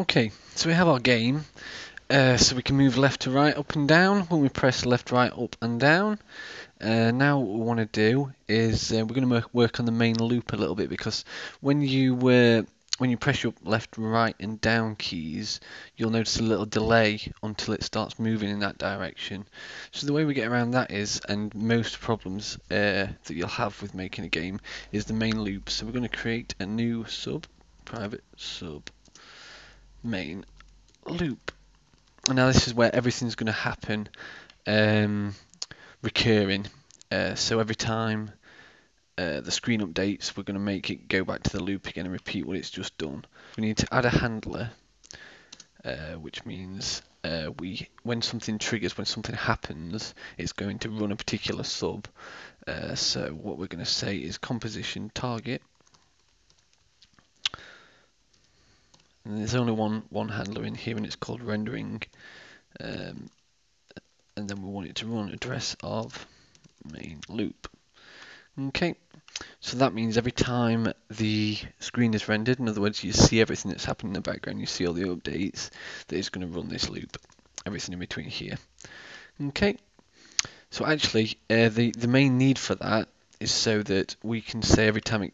Okay, so we have our game, so we can move left to right, up and down when we press left, right, up and down. Now what we want to do is we're going to work on the main loop a little bit, because when you press your left, right and down keys, you'll notice a little delay until it starts moving in that direction. So the way we get around that is, and most problems that you'll have with making a game, is the main loop. So we're going to create a new sub, private sub. Main loop. And now this is where everything's going to happen recurring, so every time the screen updates, we're going to make it go back to the loop again and repeat what it's just done. We need to add a handler, which means when something triggers, when something happens, it's going to run a particular sub. So what we're going to say is composition target. And there's only one handler in here, and it's called rendering. And then we want it to run address of main loop. Okay, so that means every time the screen is rendered, in other words, you see everything that's happening in the background, you see all the updates, that it's going to run this loop, everything in between here. Okay, so actually the main need for that is so that we can say every time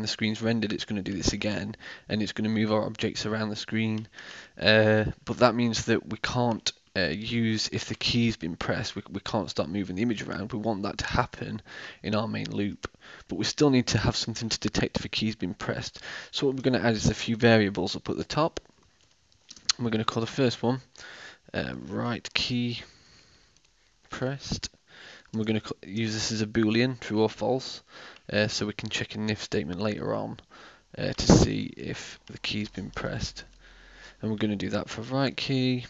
the screen's rendered, it's going to do this again, and it's going to move our objects around the screen. But that means that we can't use, if the key's been pressed, we can't start moving the image around. We want that to happen in our main loop, but we still need to have something to detect if a key's been pressed. So what we're going to add is a few variables up at the top, and we're going to call the first one right key pressed. We're going to use this as a boolean, true or false, so we can check an if statement later on to see if the key's been pressed. And we're going to do that for right key,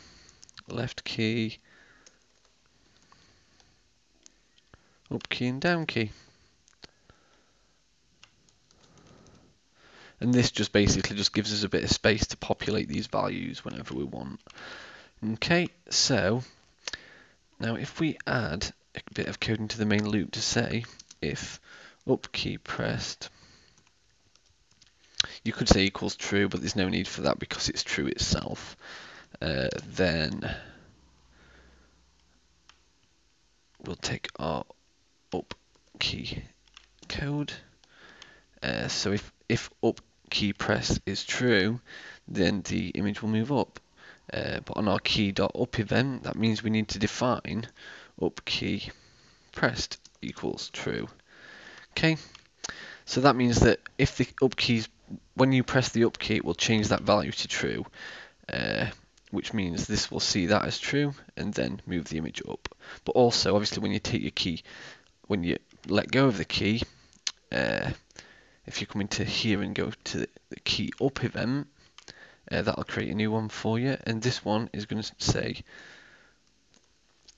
left key, up key and down key. And this just basically just gives us a bit of space to populate these values whenever we want. Okay, so now if we add a bit of code into the main loop to say if up key pressed, you could say equals true, but there's no need for that because it's true itself. Then we'll take our up key code. So if up key pressed is true, then the image will move up. But on our key.up event, that means we need to define up key pressed equals true. Okay, so that means that if the up keys, when you press the up key, it will change that value to true, which means this will see that as true and then move the image up. But also, obviously, when you take your key, when you let go of the key, if you come into here and go to the key up event, that'll create a new one for you, and this one is going to say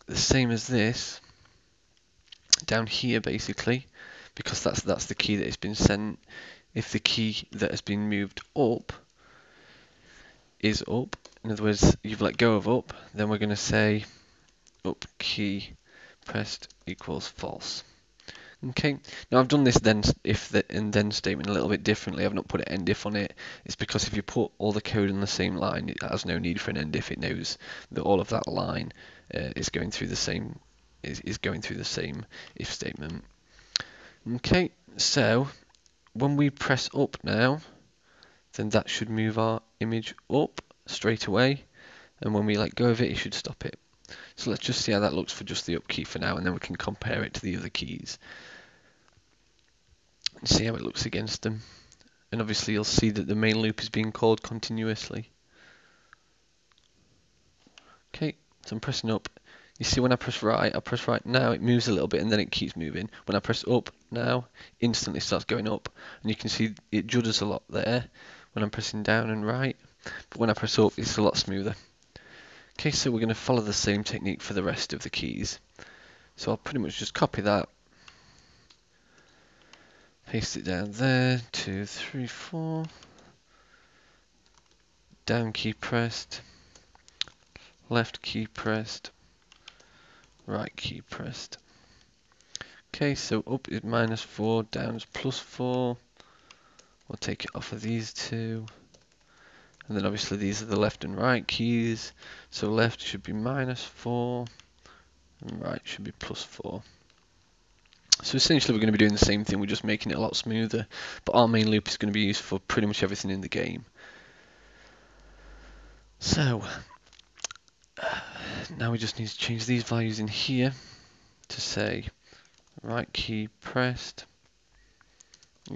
the same as this down here, basically, because that's the key that has been sent. If the key that has been moved up is up, in other words, you've let go of up, then we're going to say up key pressed equals false. Okay, now I've done this then if the and then statement a little bit differently. I've not put an end if on it. It's because if you put all the code on the same line, it has no need for an end if. It knows that all of that line is going through the same if statement. Okay, so when we press up now, then that should move our image up straight away, and when we let go of it, it should stop it. So let's just see how that looks for just the up key for now, and then we can compare it to the other keys and see how it looks against them. And obviously you'll see that the main loop is being called continuously. Okay, so I'm pressing up. You see when I press right now, it moves a little bit and then it keeps moving. When I press up now, instantly starts going up, and you can see it judders a lot there when I'm pressing down and right, but when I press up, it's a lot smoother. Okay, so we're going to follow the same technique for the rest of the keys. So I'll pretty much just copy that, paste it down there, 2, 3, 4, down key pressed, left key pressed, right key pressed. Okay, so up is -4, down is +4. We'll take it off of these two, And then obviously these are the left and right keys. So left should be -4, and right should be +4. So essentially we're going to be doing the same thing, we're just making it a lot smoother. But our main loop is going to be used for pretty much everything in the game. So now we just need to change these values in here to say right key pressed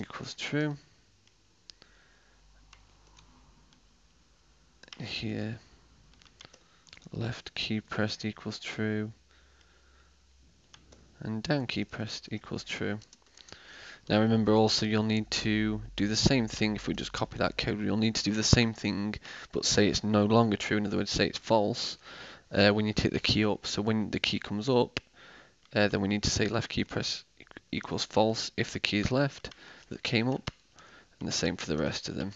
equals true. Here left key pressed equals true and down key pressed equals true. Now remember also you'll need to do the same thing. If we just copy that code, you'll need to do the same thing but say it's no longer true, in other words say it's false when you take the key up. So when the key comes up then we need to say left key press equals false if the key is left that came up, and the same for the rest of them.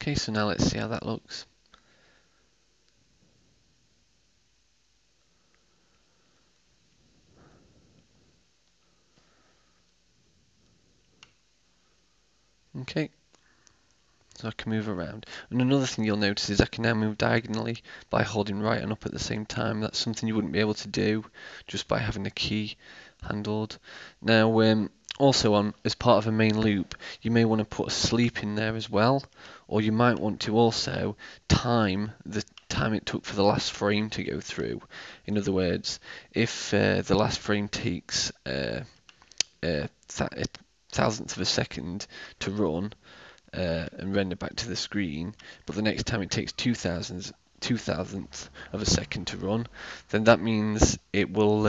Okay, so now let's see how that looks. Okay, so I can move around. And another thing you'll notice is I can now move diagonally by holding right and up at the same time. That's something you wouldn't be able to do just by having the key handled. Now, also as part of a main loop you may want to put a sleep in there as well, or you might want to also time the time it took for the last frame to go through. In other words, if the last frame takes a thousandth of a second to run and render back to the screen, but the next time it takes 2,000th of a second to run, then that means it will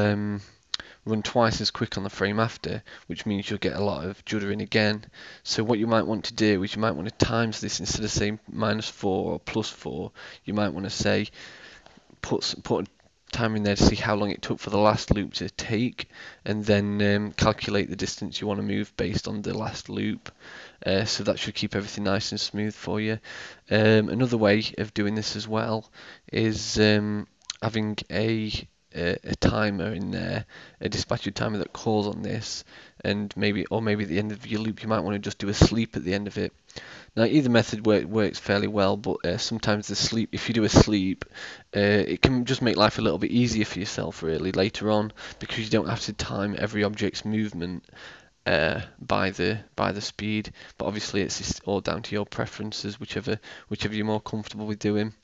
run twice as quick on the frame after, which means you'll get a lot of juddering again. So what you might want to do is you might want to times this. Instead of saying -4 or +4, you might want to say put a time in there to see how long it took for the last loop to take, and then calculate the distance you want to move based on the last loop. So that should keep everything nice and smooth for you. Another way of doing this as well is having a timer in there, a dispatcher timer that calls on this, and maybe at the end of your loop you might want to just do a sleep at the end of it. Now either method works fairly well, but sometimes the sleep, if you do a sleep, it can just make life a little bit easier for yourself really later on, because you don't have to time every object's movement by the speed. But obviously it's all down to your preferences, whichever you're more comfortable with doing.